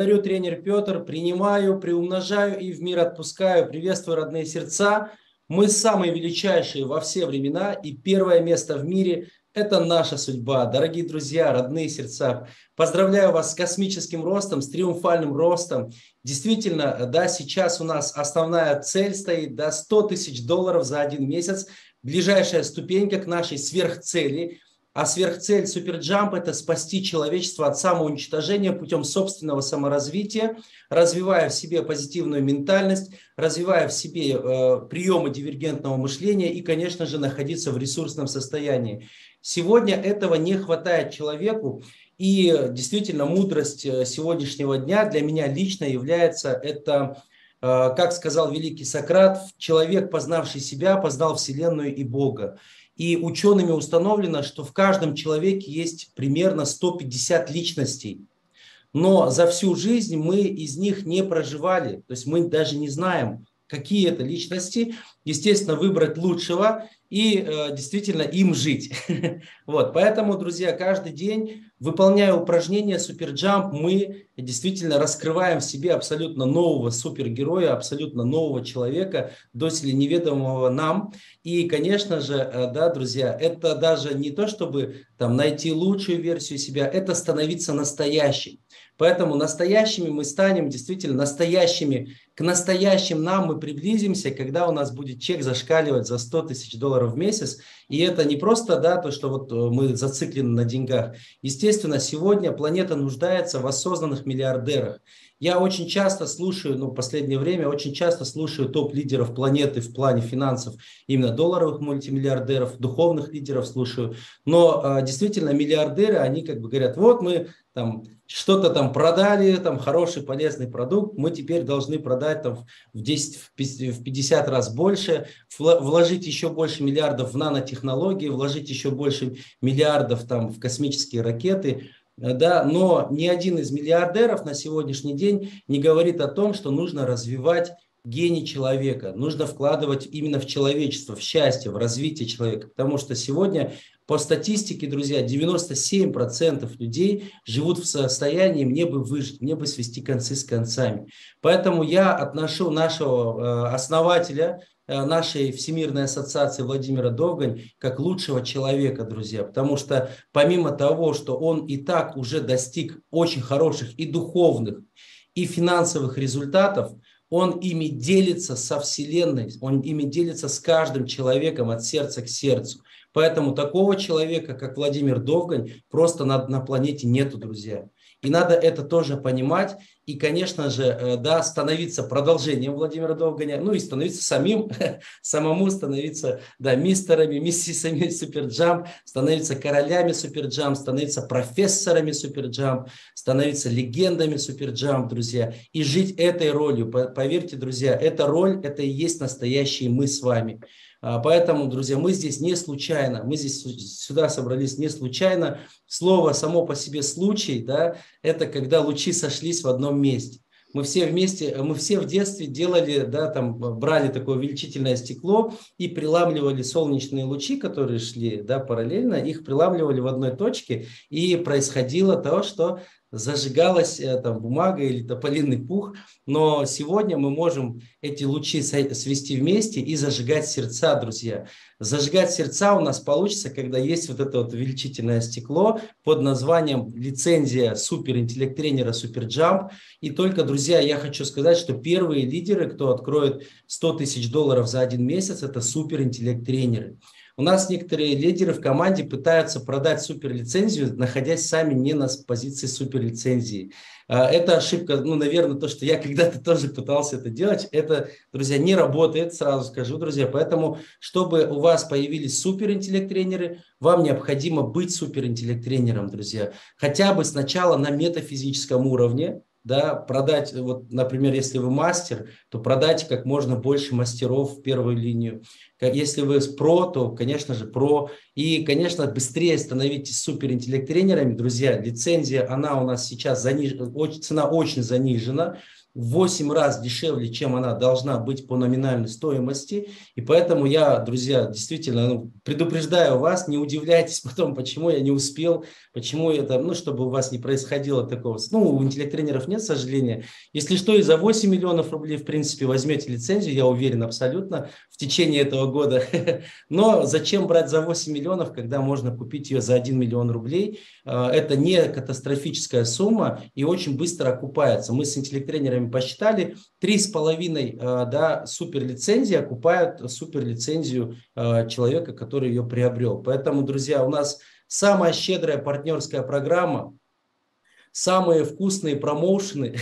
Благодарю, тренер Петр. Принимаю, приумножаю и в мир отпускаю. Приветствую, родные сердца. Мы самые величайшие во все времена, и первое место в мире – это наша судьба. Дорогие друзья, родные сердца, поздравляю вас с космическим ростом, с триумфальным ростом. Действительно, да, сейчас у нас основная цель стоит до 100 тысяч долларов за один месяц. Ближайшая ступенька к нашей сверхцели. А сверхцель Суперджамп – это спасти человечество от самоуничтожения путем собственного саморазвития, развивая в себе позитивную ментальность, развивая в себе приемы дивергентного мышления и, конечно же, находиться в ресурсном состоянии. Сегодня этого не хватает человеку, и действительно мудрость сегодняшнего дня для меня лично является это, как сказал великий Сократ, человек, познавший себя, познал Вселенную и Бога. И учеными установлено, что в каждом человеке есть примерно 150 личностей. Но за всю жизнь мы из них не проживали. То есть мы даже не знаем, какие это личности. Естественно, выбрать лучшего и действительно им жить. Вот. Поэтому, друзья, каждый день, выполняя упражнения Суперджамп, мы действительно раскрываем в себе абсолютно нового супергероя, абсолютно нового человека, доселе неведомого нам. И, конечно же, да, друзья, это даже не то, чтобы там найти лучшую версию себя, это становиться настоящим. Поэтому настоящими мы станем, действительно настоящими. К настоящим нам мы приблизимся, когда у нас будет чек зашкаливать за 100 тысяч долларов в месяц. И это не просто, да, то, что вот мы зациклены на деньгах. Естественно, сегодня планета нуждается в осознанных миллиардерах. Я очень часто слушаю, ну, в последнее время, очень часто слушаю топ-лидеров планеты в плане финансов, именно долларовых мультимиллиардеров, духовных лидеров слушаю. Но действительно миллиардеры, они как бы говорят, вот мы там что-то там продали, там хороший полезный продукт, мы теперь должны продать там в 10-50 раз больше, вложить еще больше миллиардов в нанотехнологии, вложить еще больше миллиардов там в космические ракеты. Да, но ни один из миллиардеров на сегодняшний день не говорит о том, что нужно развивать гений человека, нужно вкладывать именно в человечество, в счастье, в развитие человека, потому что сегодня по статистике, друзья, 97% людей живут в состоянии «мне бы выжить, мне бы свести концы с концами». Поэтому я отношу нашего основателя нашей Всемирной Ассоциации Владимира Довгань как лучшего человека, друзья, потому что помимо того, что он и так уже достиг очень хороших и духовных, и финансовых результатов, он ими делится со Вселенной, он ими делится с каждым человеком от сердца к сердцу. Поэтому такого человека, как Владимир Довгань, просто на планете нету, друзья. И надо это тоже понимать. И, конечно же, да, становиться продолжением Владимира Довганя, ну и становиться самому становиться, да, мистерами, миссисами Суперджамп, становиться королями Суперджамп, становиться профессорами Суперджамп, становиться легендами Суперджамп, друзья. И жить этой ролью, поверьте, друзья, эта роль, это и есть настоящие мы с вами. Поэтому, друзья, мы здесь не случайно, мы здесь сюда собрались не случайно. Слово само по себе случай, да, это когда лучи сошлись в одном месте. Мы все вместе, мы все в детстве делали, да, там, брали такое увеличительное стекло и приламливали солнечные лучи, которые шли, да, параллельно, их приламливали в одной точке, и происходило то, что зажигалась там бумага или тополиный пух, но сегодня мы можем эти лучи свести вместе и зажигать сердца, друзья. Зажигать сердца у нас получится, когда есть вот это вот увеличительное стекло под названием лицензия суперинтеллект тренера Суперджамп. И только, друзья, я хочу сказать, что первые лидеры, кто откроет 100 тысяч долларов за один месяц, это суперинтеллект тренеры. У нас некоторые лидеры в команде пытаются продать суперлицензию, находясь сами не на позиции суперлицензии. Это ошибка, ну, наверное, то, что я когда-то тоже пытался это делать. Это, друзья, не работает, сразу скажу, друзья. Поэтому, чтобы у вас появились суперинтеллект-тренеры, вам необходимо быть суперинтеллект-тренером, друзья. Хотя бы сначала на метафизическом уровне. Да, продать, вот, например, если вы мастер, то продайте как можно больше мастеров в первую линию. Если вы про, то, конечно же, про. И, конечно, быстрее становитесь суперинтеллект-тренерами, друзья. Лицензия, она у нас сейчас занижена, цена очень занижена. в 8 раз дешевле, чем она должна быть по номинальной стоимости. И поэтому я, друзья, действительно предупреждаю вас, не удивляйтесь потом, почему я не успел, почему это, чтобы у вас не происходило такого. У интеллект-тренеров нет, к сожалению. Если что, и за 8 миллионов рублей, в принципе, возьмете лицензию, я уверен абсолютно, в течение этого года. Но зачем брать за 8 миллионов, когда можно купить ее за 1 миллион рублей? Это не катастрофическая сумма и очень быстро окупается. Мы с интеллект-тренерами посчитали, 3,5 суперлицензии окупают суперлицензию человека, который ее приобрел. Поэтому, друзья, у нас самая щедрая партнерская программа, самые вкусные промоушены.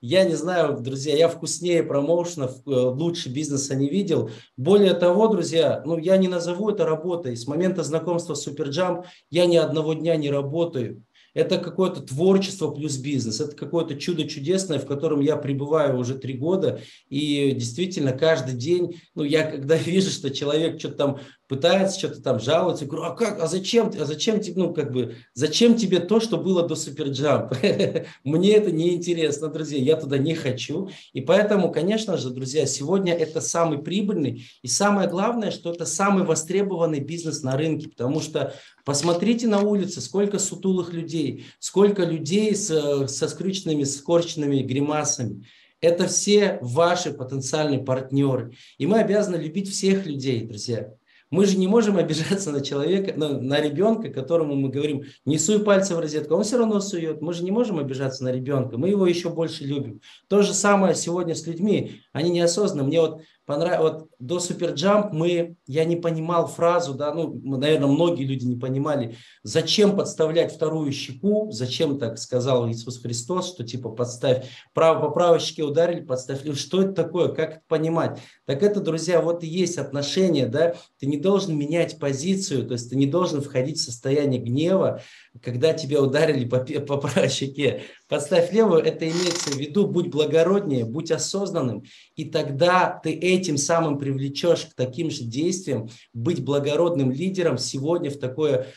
Я не знаю, друзья, я вкуснее промоушенов, лучше бизнеса не видел. Более того, друзья, я не назову это работой. С момента знакомства с Super Jump я ни одного дня не работаю. Это какое-то творчество плюс бизнес, это какое-то чудо чудесное, в котором я пребываю уже 3 года, и действительно каждый день, я когда вижу, что человек что-то там пытается, что-то там жалуется, говорю, зачем тебе то, что было до Super Jump? Мне это не интересно, друзья, я туда не хочу, и поэтому, конечно же, друзья, сегодня это самый прибыльный, и самое главное, что это самый востребованный бизнес на рынке, потому что посмотрите на улице, сколько сутулых людей, сколько людей со скрюченными, скорченными гримасами. Это все ваши потенциальные партнеры. И мы обязаны любить всех людей, друзья. Мы же не можем обижаться на человека, на ребенка, которому мы говорим, не суй пальцы в розетку, он все равно сует. Мы же не можем обижаться на ребенка, мы его еще больше любим. То же самое сегодня с людьми, они неосознанно. Мне до Super Jump я не понимал фразу, наверное, многие люди не понимали, зачем подставлять вторую щеку, зачем так сказал Иисус Христос, что типа подставь, по правой щеке ударили, подставь, что это такое, как это понимать? Так это, друзья, вот и есть отношения, да, ты не должен менять позицию, то есть ты не должен входить в состояние гнева, когда тебя ударили по правой щеке. Подставь левую, это имеется в виду, будь благороднее, будь осознанным, и тогда ты этим самым привлечешь к таким же действиям, быть благородным лидером сегодня в такое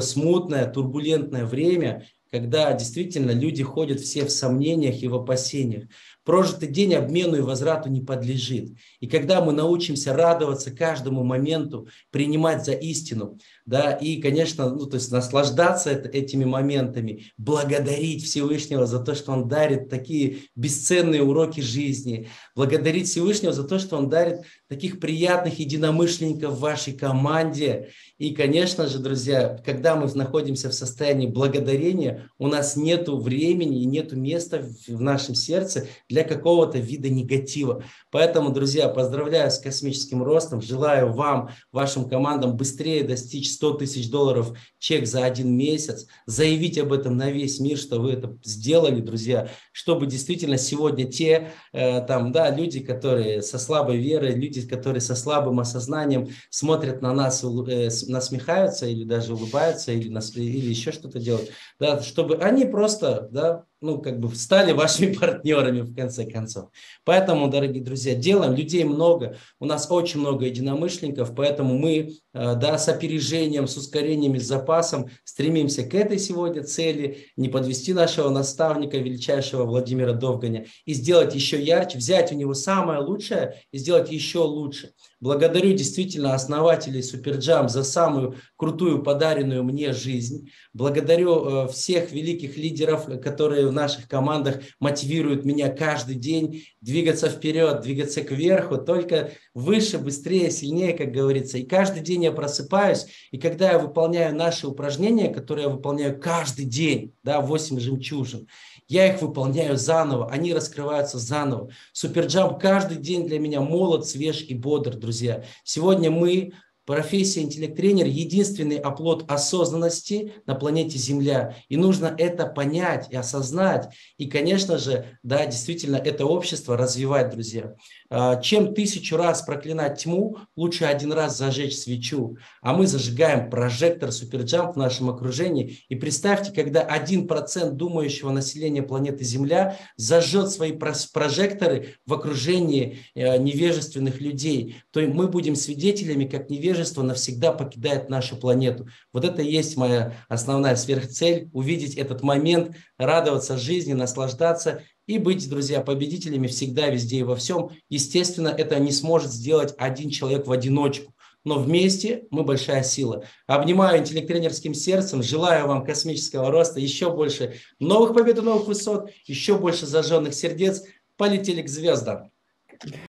смутное, турбулентное время, когда действительно люди ходят все в сомнениях и в опасениях. Прожитый день обмену и возврату не подлежит. И когда мы научимся радоваться каждому моменту, принимать за истину, да, и, конечно, наслаждаться этими моментами, благодарить Всевышнего за то, что Он дарит такие бесценные уроки жизни, благодарить Всевышнего за то, что Он дарит таких приятных единомышленников в вашей команде. И, конечно же, друзья, когда мы находимся в состоянии благодарения, у нас нет времени и нет места в нашем сердце для какого-то вида негатива. Поэтому, друзья, поздравляю с космическим ростом, желаю вам, вашим командам быстрее достичь $100 000 чек за 1 месяц, заявить об этом на весь мир, что вы это сделали, друзья, чтобы действительно сегодня те люди, которые со слабой верой, люди, которые со слабым осознанием смотрят на нас, насмехаются или даже улыбаются, или еще что-то делают, да, чтобы они просто, стали вашими партнерами в конце концов. Поэтому, дорогие друзья, делаем, людей много, у нас очень много единомышленников, поэтому мы, с опережением, с ускорением и с запасом стремимся к этой сегодня цели, не подвести нашего наставника, величайшего Владимира Довганя, и сделать еще ярче, взять у него самое лучшее и сделать еще лучше. Благодарю действительно основателей Super Jump за самую крутую подаренную мне жизнь. Благодарю всех великих лидеров, которые в наших командах мотивируют меня каждый день двигаться вперед, двигаться кверху, только выше, быстрее, сильнее, как говорится. И каждый день я просыпаюсь, и когда я выполняю наши упражнения, которые я выполняю каждый день, 8 жемчужин, я их выполняю заново, они раскрываются заново. Super Jump каждый день для меня молод, свеж и бодр, друзья. Сегодня мы, профессия интеллект-тренер, единственный оплот осознанности на планете Земля. И нужно это понять и осознать. И, конечно же, действительно, это общество развивать, друзья. Чем 1000 раз проклинать тьму, лучше 1 раз зажечь свечу. А мы зажигаем прожектор Super Jump в нашем окружении. И представьте, когда 1% думающего населения планеты Земля зажжет свои прожекторы в окружении невежественных людей, то мы будем свидетелями, как невежественные Невежество навсегда покидает нашу планету. Вот это и есть моя основная сверхцель – увидеть этот момент, радоваться жизни, наслаждаться и быть, друзья, победителями всегда, везде и во всем. Естественно, это не сможет сделать один человек в одиночку. Но вместе мы большая сила. Обнимаю интеллект-тренерским сердцем, желаю вам космического роста, еще больше новых побед и новых высот, еще больше зажженных сердец. Полетели к звездам.